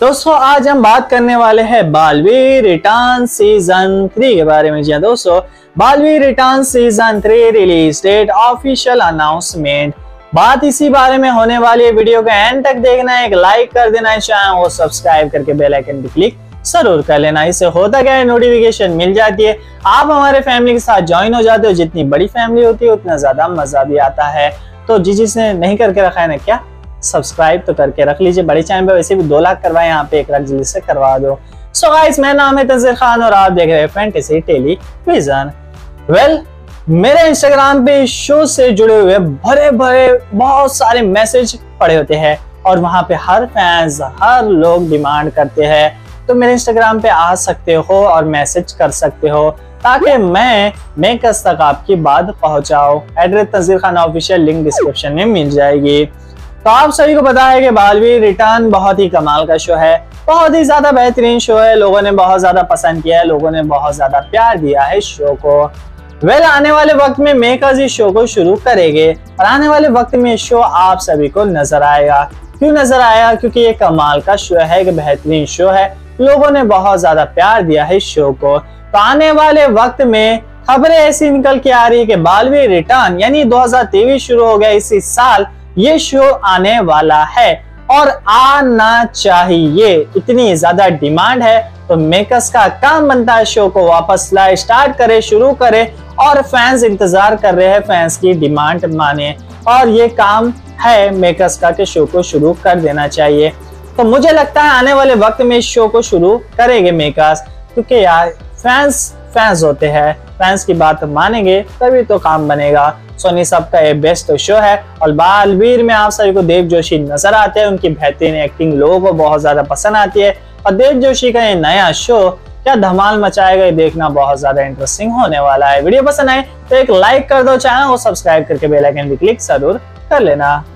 दोस्तों आज हम बात करने वाले हैं बालवीर रिटर्न सीजन 3 के बारे में। जी हां दोस्तों, Baalveer return season 3 release date official announcement, बात इसी बारे में होने वाली है। वीडियो के एंड तक देखना, एक लाइक कर देना है, चैनल को सब्सक्राइब करके बेल आइकन पे क्लिक जरूर कर लेना। इससे होता क्या है, नोटिफिकेशन मिल जाती है, आप हमारे फैमिली के साथ ज्वाइन हो जाते हो। जितनी बड़ी फैमिली होती है उतना ज्यादा मजा भी आता है। तो जिसने नहीं करके रखा है ना, क्या सब्सक्राइब तो करके रख लीजिए। बड़े चैनल पे वैसे भी 2 लाख करवाए, यहाँ पे 1 लाख जल्दी से करवा दो। सो गाइस, मेरा नाम है तंजीर खान और आप देख रहे हैं फैंटेसी टेलीविजन। वेल, मेरे इंस्टाग्राम पे शो से जुड़े हुए भरे भरे बहुत सारे मैसेज पड़े होते हैं और वहां पे हर फैंस हर लोग डिमांड करते हैं। तो मेरे इंस्टाग्राम पे आ सकते हो और मैसेज कर सकते हो ताकि मैं मेकर्स तक आपकी बात पहुंचाओ। Address Tanzeer Khan official, link description में मिल जाएगी। तो आप सभी को पता है कि बालवीर रिटर्न बहुत ही कमाल का शो है, बहुत ही ज्यादा बेहतरीन शो है। लोगों ने बहुत ज्यादा पसंद किया है, लोगों ने बहुत ज्यादा प्यार दिया है शो को। वेल, आने वाले वक्त में मेकर्स इस शो को शुरू करेंगे और आने वाले वक्त में शो आप सभी को नजर आएगा। क्यों नजर आया? क्योंकि ये कमाल का शो है, एक बेहतरीन शो है, लोगों ने बहुत ज्यादा प्यार दिया है इस शो को। तो आने वाले वक्त में खबरें ऐसी निकल के आ रही है कि बालवीर रिटर्न यानी 2023 शुरू हो गया, इसी साल ये शो आने वाला है और आना चाहिए। इतनी ज्यादा डिमांड है तो मेकर्स का काम बनता है शो को वापस लाए, स्टार्ट करे, शुरू करे। और फैंस इंतजार कर रहे हैं, फैंस की डिमांड माने, और ये काम है मेकर्स का कि शो को शुरू कर देना चाहिए। तो मुझे लगता है आने वाले वक्त में इस शो को शुरू करेंगे मेकर्स, क्योंकि यार फैंस होते हैं, फैंस की बात मानेंगे तभी तो काम बनेगा। सोनी साहब का ये बेस्ट शो है और बालवीर में आप सभी को देव जोशी नजर आते हैं। उनकी बेहतरीन एक्टिंग लोगों को बहुत ज्यादा पसंद आती है और देव जोशी का ये नया शो क्या धमाल मचाएगा, ये देखना बहुत ज्यादा इंटरेस्टिंग होने वाला है। वीडियो पसंद आए तो एक लाइक कर दो, चैनल को सब्सक्राइब करके बेल आइकन भी क्लिक जरूर कर लेना।